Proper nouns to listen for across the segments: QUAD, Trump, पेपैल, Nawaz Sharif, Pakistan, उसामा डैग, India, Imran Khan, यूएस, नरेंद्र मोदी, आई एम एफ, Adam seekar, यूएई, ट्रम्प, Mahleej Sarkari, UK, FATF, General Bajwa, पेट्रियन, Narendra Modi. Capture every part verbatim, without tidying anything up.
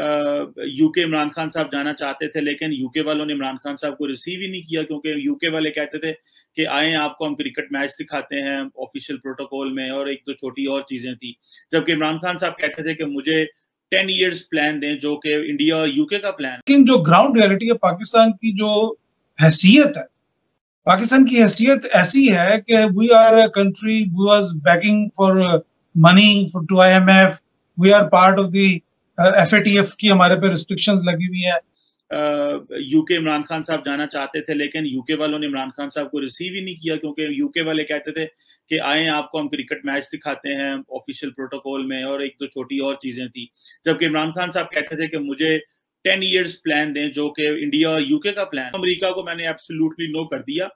UK Imran Khan साहब जाना चाहते थे, लेकिन यूके वालों ने इमरान खान साहब को रिसीव ही नहीं किया, क्योंकि यूके वाले कहते थे कि आए आपको हम क्रिकेट मैच दिखाते हैं ऑफिशियल प्रोटोकॉल में, और एक तो छोटी और चीजें थी। जबकि इमरान खान साहब कहते थे कि मुझे टेन ईयर्स प्लान दें, जो कि इंडिया और यूके का प्लान। लेकिन जो ग्राउंड रियलिटी है, पाकिस्तान की जो हैसियत है, पाकिस्तान की हैसियत ऐसी है कि we are a country who was banking for money to आई एम एफ, we are part of the F A T F की हमारे पे रिस्ट्रिक्शंस लगी हुई है। यूके इमरान खान साहब जाना चाहते थे, लेकिन यूके वालों ने इमरान खान साहब को रिसीव ही नहीं किया, क्योंकि यूके वाले कहते थे कि आए आपको हम क्रिकेट मैच दिखाते हैं ऑफिशियल प्रोटोकॉल में, और एक तो छोटी और चीजें थी। जबकि इमरान खान साहब कहते थे कि मुझे टेन ईयर्स प्लान दें, जो कि इंडिया और यूके का प्लान। अमेरिका को मैंने एब्सोल्युटली नो कर दिया।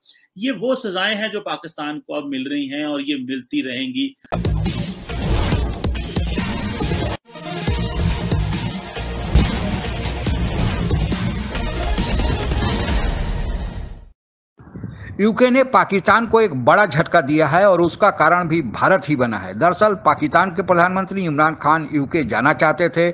ये वो सजाएं हैं जो पाकिस्तान को अब मिल रही हैं, और ये मिलती रहेंगी। यूके ने पाकिस्तान को एक बड़ा झटका दिया है, और उसका कारण भी भारत ही बना है। दरअसल पाकिस्तान के प्रधानमंत्री इमरान खान यूके जाना चाहते थे,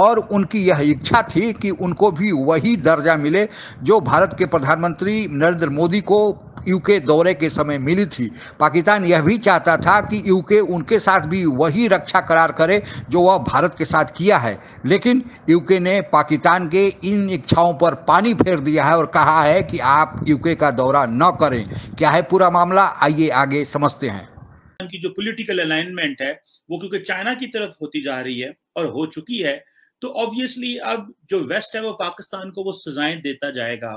और उनकी यह इच्छा थी कि उनको भी वही दर्जा मिले जो भारत के प्रधानमंत्री नरेंद्र मोदी को यूके दौरे के समय मिली थी। पाकिस्तान यह भी चाहता था कि यूके उनके साथ भी वही रक्षा करार करे जो वह भारत के साथ किया है, लेकिन यूके ने पाकिस्तान के इन इच्छाओं पर पानी फेर दिया है और कहा है कि आप यूके का दौरा न करें। क्या है पूरा मामला, आइए आगे समझते हैं। उनकी जो पॉलिटिकल अलाइनमेंट है वो क्योंकि चाइना की तरफ होती जा रही है और हो चुकी है, तो ऑब्वियसली अब जो वेस्ट है वो पाकिस्तान को वो सजाएं देता जाएगा।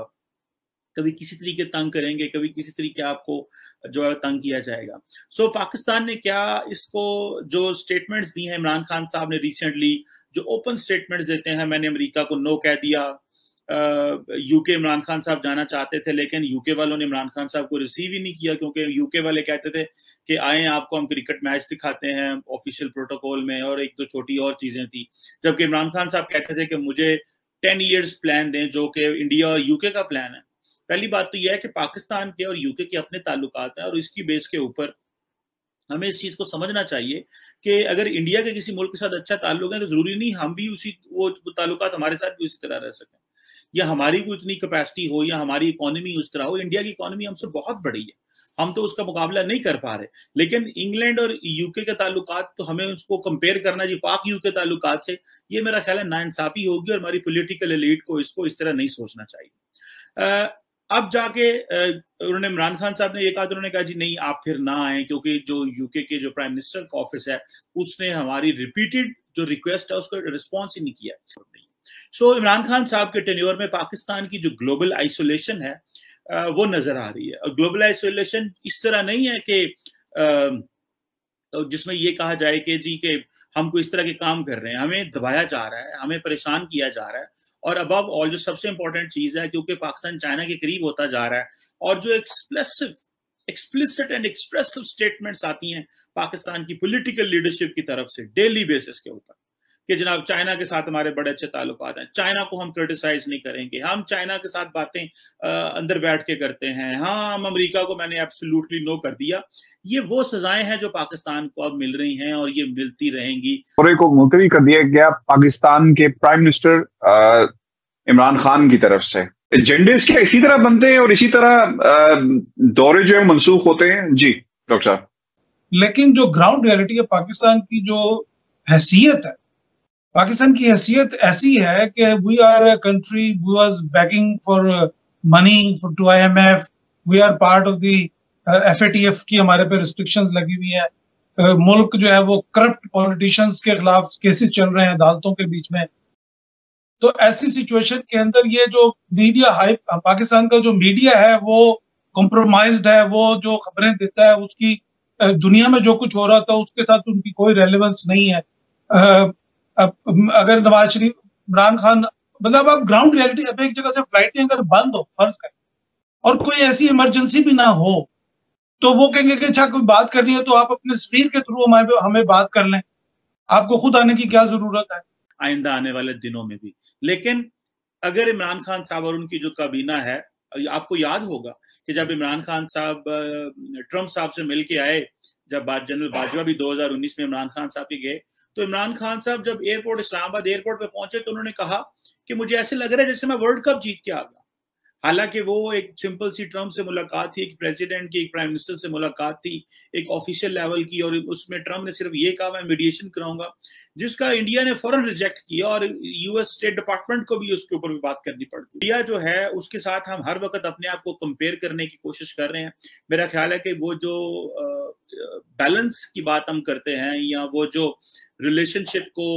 कभी किसी तरीके तंग करेंगे, कभी किसी तरीके आपको जो है तंग किया जाएगा। सो so, पाकिस्तान ने क्या इसको जो स्टेटमेंट्स दी हैं, इमरान खान साहब ने रिसेंटली जो ओपन स्टेटमेंट्स देते हैं, मैंने अमेरिका को नो कह दिया, यूके इमरान खान साहब जाना चाहते थे, लेकिन यूके वालों ने इमरान खान साहब को रिसीव ही नहीं किया, क्योंकि यूके वाले कहते थे कि आए आपको हम क्रिकेट मैच दिखाते हैं ऑफिशियल प्रोटोकॉल में, और एक तो छोटी और चीज़ें थी। जबकि इमरान खान साहब कहते थे कि मुझे टेन ईयर्स प्लान दें, जो कि इंडिया और यूके का प्लान है। पहली बात तो यह है कि पाकिस्तान के और यूके के अपने ताल्लुकात हैं, और इसकी बेस के ऊपर हमें इस चीज़ को समझना चाहिए कि अगर इंडिया के किसी मुल्क के साथ अच्छा ताल्लुक है, तो ज़रूरी नहीं हम भी उसी वो ताल्लुकात हमारे साथ भी उसी तरह रह सकें, या हमारी कोई इतनी कैपेसिटी हो, या हमारी इकोनॉमी उस तरह हो। इंडिया की इकोनॉमी हमसे बहुत बड़ी है, हम तो उसका मुकाबला नहीं कर पा रहे, लेकिन इंग्लैंड और यूके के ताल्लुकात तो हमें उसको कंपेयर करना जी पाक यूके ताल्लुकात से, ये मेरा ख्याल है नाइंसाफी होगी, और हमारी पोलिटिकल एलीट को इसको इस तरह नहीं सोचना चाहिए। अब जाके उन्होंने इमरान खान साहब ने ये कहा, उन्होंने कहा जी नहीं आप फिर ना आए, क्योंकि जो यूके के जो प्राइम मिनिस्टर का ऑफिस है उसने हमारी रिपीटेड जो रिक्वेस्ट है उसको रिस्पॉन्स ही नहीं किया। सो इमरान खान साहब के टेन्योर में पाकिस्तान की जो ग्लोबल आइसोलेशन है वो नजर आ रही है। और ग्लोबल आइसोलेशन इस तरह नहीं है कि जिसमें ये कहा जाए कि जी के हमको इस तरह के काम कर रहे हैं, हमें दबाया जा रहा है, हमें परेशान किया जा रहा है। और अबव ऑल जो सबसे इंपॉर्टेंट चीज़ है, क्योंकि पाकिस्तान चाइना के करीब होता जा रहा है, और जो explosive explicit and expressive statements आती हैं पाकिस्तान की पॉलिटिकल लीडरशिप की तरफ से डेली बेसिस के ऊपर कि जनाब चाइना के साथ हमारे बड़े अच्छे ताल्लुकात हैं, चाइना को हम क्रिटिसाइज नहीं करेंगे, हम चाइना के साथ बातें अंदर बैठ के करते हैं, हाँ हम अमेरिका को मैंने एब्सोल्युटली नो कर दिया। ये वो सजाएं हैं जो पाकिस्तान को अब मिल रही हैं, और ये मिलती रहेंगी। दौरे को मुलतवी कर दिया गया पाकिस्तान के प्राइम मिनिस्टर इमरान खान की तरफ से। एजेंडे क्या इसी तरह बनते हैं और इसी तरह दौरे जो है मनसूख होते हैं जी डॉक्टर साहब? लेकिन जो ग्राउंड रियलिटी है, पाकिस्तान की जो हैसियत है, पाकिस्तान की हैसियत ऐसी है कि we are a country who was banking for money to आई एम एफ, we are part of the F A T F की हमारे पे रिस्ट्रिक्शंस लगी हुई है। uh, मुल्क जो है वो करप्ट पॉलिटिशियंस के खिलाफ केसेस चल रहे हैं अदालतों के बीच में। तो ऐसी सिचुएशन के अंदर ये जो मीडिया हाइप, पाकिस्तान का जो मीडिया है वो कॉम्प्रोमाइज्ड है, वो जो खबरें देता है उसकी दुनिया में जो कुछ हो रहा था उसके साथ उनकी कोई रेलेवेंस नहीं है। uh, अब अगर नवाज शरीफ इमरान खान मतलब अब ग्राउंड रियलिटी, अब एक जगह से फ्लाइटें अगर बंद हो फर्ज करें और कोई ऐसी इमरजेंसी भी ना हो, तो वो कहेंगे कि अच्छा कोई बात करनी है तो आप अपने सफीर के थ्रू हमारे हमें बात कर लें, आपको खुद आने की क्या जरूरत है। आइंदा आने वाले दिनों में भी, लेकिन अगर इमरान खान साहब और उनकी जो काबीना है, आपको याद होगा कि जब इमरान खान साहब ट्रम्प साहब से मिल के आए, जब जनरल बाजवा भी दो हजार उन्नीस में इमरान खान साहब के गए, तो इमरान खान साहब जब एयरपोर्ट इस्लामाबाद एयरपोर्ट पे पहुंचे तो उन्होंने कहा कि मुझे ऐसे लग रहा है जैसे मैं वर्ल्ड कप जीत के आ गया। हालांकि वो एक सिंपल सी ट्रम्प से मुलाकात थी, एक प्रेसिडेंट की, एक प्राइम मिनिस्टर से मुलाकात थी, एक ऑफिशियल लेवल की, और उसमें ट्रम्प ने सिर्फ ये कहा मैं मीडिएशन कराऊंगा, जिसका इंडिया ने फौरन रिजेक्ट किया और यूएस स्टेट डिपार्टमेंट को भी उसके ऊपर भी बात करनी पड़ गई। इंडिया जो है उसके साथ हम हर वक्त अपने आप को कंपेयर करने की कोशिश कर रहे हैं। मेरा ख्याल है कि वो जो बैलेंस की बात हम करते हैं या वो जो रिलेशनशिप को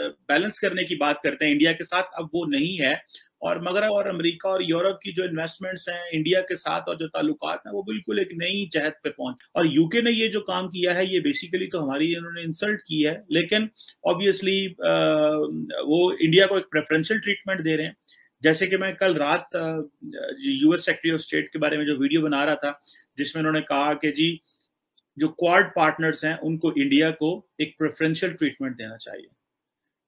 बैलेंस करने की बात करते हैं इंडिया के साथ, अब वो नहीं है। और मगरब और अमेरिका और यूरोप की जो इन्वेस्टमेंट्स हैं इंडिया के साथ और जो ताल्लुकात हैं वो बिल्कुल एक नई जहत पे पहुंच। और यूके ने ये जो काम किया है ये बेसिकली तो हमारी इन्होंने इंसल्ट की है, लेकिन ऑब्वियसली वो इंडिया को एक प्रेफरेंशियल ट्रीटमेंट दे रहे हैं। जैसे कि मैं कल रात यूएस सेक्रेटरी ऑफ स्टेट के बारे में जो वीडियो बना रहा था जिसमें उन्होंने कहा कि जी जो क्वाड पार्टनर्स हैं उनको इंडिया को एक प्रेफरेंशियल ट्रीटमेंट देना चाहिए।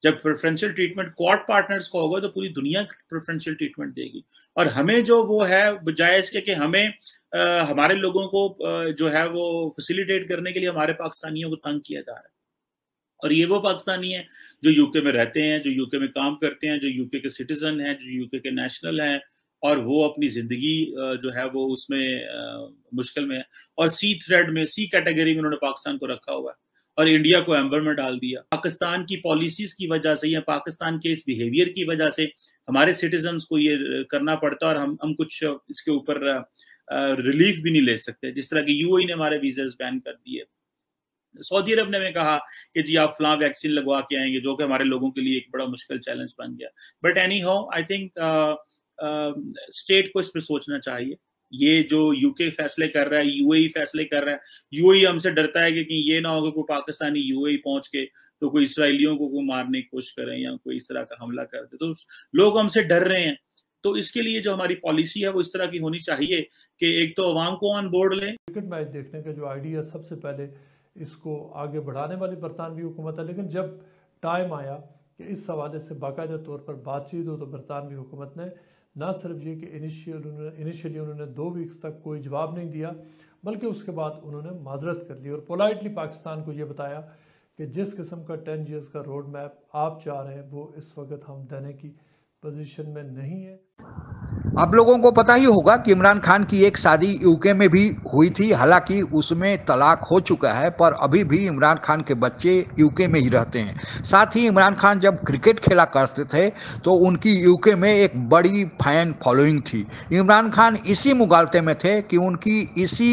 जब प्रेफरेंशियल ट्रीटमेंट क्वाड पार्टनर्स का होगा तो पूरी दुनिया प्रेफरेंशियल ट्रीटमेंट देगी। और हमें जो वो है बजाय इसके कि हमें आ, हमारे लोगों को आ, जो है वो फैसिलिटेट करने के लिए हमारे पाकिस्तानियों को तंग किया जा रहा है। और ये वो पाकिस्तानी हैं जो यूके में रहते हैं, जो यूके में काम करते हैं, जो यूके के सिटीजन हैं, जो यूके के नेशनल हैं, और वो अपनी जिंदगी जो है वो उसमें मुश्किल में है। और सी थ्रेड में, सी कैटेगरी में उन्होंने पाकिस्तान को रखा हुआ है और इंडिया को एम्बर में डाल दिया। पाकिस्तान की पॉलिसीज की वजह से या पाकिस्तान के इस बिहेवियर की वजह से हमारे सिटीजन्स को ये करना पड़ता है और हम हम कुछ इसके ऊपर रिलीफ भी नहीं ले सकते। जिस तरह की यूएई ने हमारे वीज़ास बैन कर दिए, सऊदी अरब ने हमें कहा कि जी आप फलां वैक्सीन लगवा के आएंगे, जो कि हमारे लोगों के लिए एक बड़ा मुश्किल चैलेंज बन गया। But anyhow I think state को इस पर सोचना चाहिए। ये जो यूके फैसले कर रहा है, यूएई फैसले कर रहा है, यूएई हमसे डरता है कि, कि ये ना होगा कोई पाकिस्तानी यूएई पहुंच के तो कोई इसराइलियों को कोई मारने की कोशिश करें या कोई इस तरह का हमला कर दे, तो लोग हमसे डर रहे हैं। तो इसके लिए जो हमारी पॉलिसी है वो इस तरह की होनी चाहिए कि एक तो अवाम को ऑन बोर्ड लें। क्रिकेट मैच देखने का जो आइडिया सबसे पहले इसको आगे बढ़ाने वाली बरतानवी हुकूमत है, लेकिन जब टाइम आया कि इस हवाले से बाकायदा तौर पर बातचीत हो तो बरतानवी हुकूमत ने ना सिर्फ ये कि इनिशियल उन्होंने इनिशियली उन्होंने दो वीक्स तक कोई जवाब नहीं दिया, बल्कि उसके बाद उन्होंने माजरत कर ली और पोलाइटली पाकिस्तान को ये बताया कि जिस किस्म का टेन ईयर्स का रोड मैप आप चाह रहे हैं वो इस वक्त हम देने की पोजीशन में नहीं है। आप लोगों को पता ही होगा कि इमरान खान की एक शादी यूके में भी हुई थी, हालांकि उसमें तलाक हो चुका है, पर अभी भी इमरान खान के बच्चे यूके में ही रहते हैं। साथ ही इमरान खान जब क्रिकेट खेला करते थे तो उनकी यूके में एक बड़ी फैन फॉलोइंग थी। इमरान खान इसी मुगालते में थे कि उनकी इसी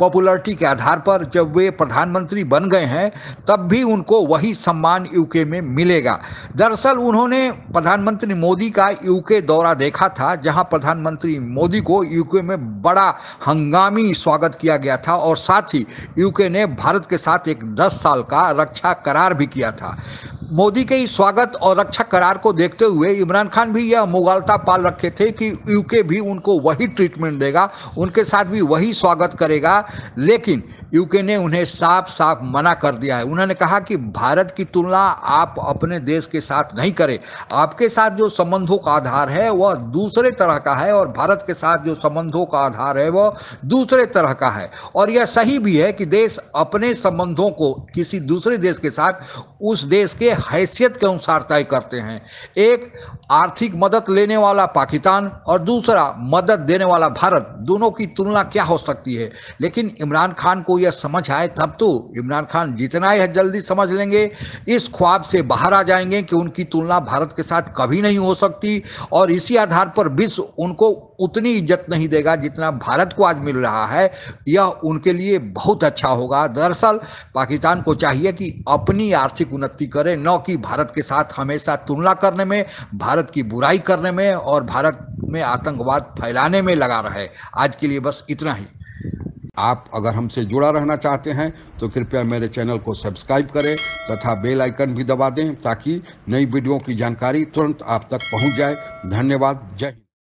पॉपुलरिटी के आधार पर जब वे प्रधानमंत्री बन गए हैं तब भी उनको वही सम्मान यूके में मिलेगा। दरअसल उन्होंने प्रधानमंत्री मोदी का यूके दौरा देखा था, जहां प्रधानमंत्री मोदी को यूके में बड़ा हंगामी स्वागत किया गया था और साथ ही यूके ने भारत के साथ एक दस साल का रक्षा करार भी किया था। मोदी के इस स्वागत और रक्षा करार को देखते हुए इमरान खान भी यह मुगालता पाल रखे थे कि यूके भी उनको वही ट्रीटमेंट देगा, उनके साथ भी वही स्वागत करेगा, लेकिन यूके ने उन्हें साफ साफ मना कर दिया है। उन्होंने कहा कि भारत की तुलना आप अपने देश के साथ नहीं करें, आपके साथ जो संबंधों का आधार है वह दूसरे तरह का है और भारत के साथ जो संबंधों का आधार है वह दूसरे तरह का है। और यह सही भी है कि देश अपने संबंधों को किसी दूसरे देश के साथ उस देश के हैसियत के अनुसार तय करते हैं। एक आर्थिक मदद लेने वाला पाकिस्तान और दूसरा मदद देने वाला भारत, दोनों की तुलना क्या हो सकती है। लेकिन इमरान खान को यह समझ आए तब तो इमरान खान जितना ही जल्दी समझ लेंगे, इस ख्वाब से बाहर आ जाएंगे कि उनकी तुलना भारत के साथ कभी नहीं हो सकती और इसी आधार पर विश्व उनको उतनी इज्जत नहीं देगा जितना भारत को आज मिल रहा है। यह उनके लिए बहुत अच्छा होगा। दरअसल पाकिस्तान को चाहिए कि अपनी आर्थिक उन्नति करे, न कि भारत के साथ हमेशा तुलना करने में, भारत की बुराई करने में और भारत में आतंकवाद फैलाने में लगा रहे। आज के लिए बस इतना ही। आप अगर हमसे जुड़ा रहना चाहते हैं तो कृपया मेरे चैनल को सब्सक्राइब करें तथा बेल आइकन भी दबा दें ताकि नई वीडियो की जानकारी तुरंत आप तक पहुंच जाए। धन्यवाद। जय हिंद।